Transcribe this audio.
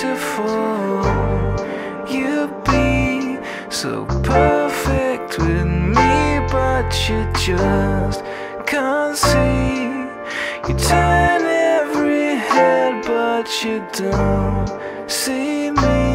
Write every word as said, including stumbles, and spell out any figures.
beautiful you be, so perfect with me, but you just can't see. You turn every head, but you don't see me.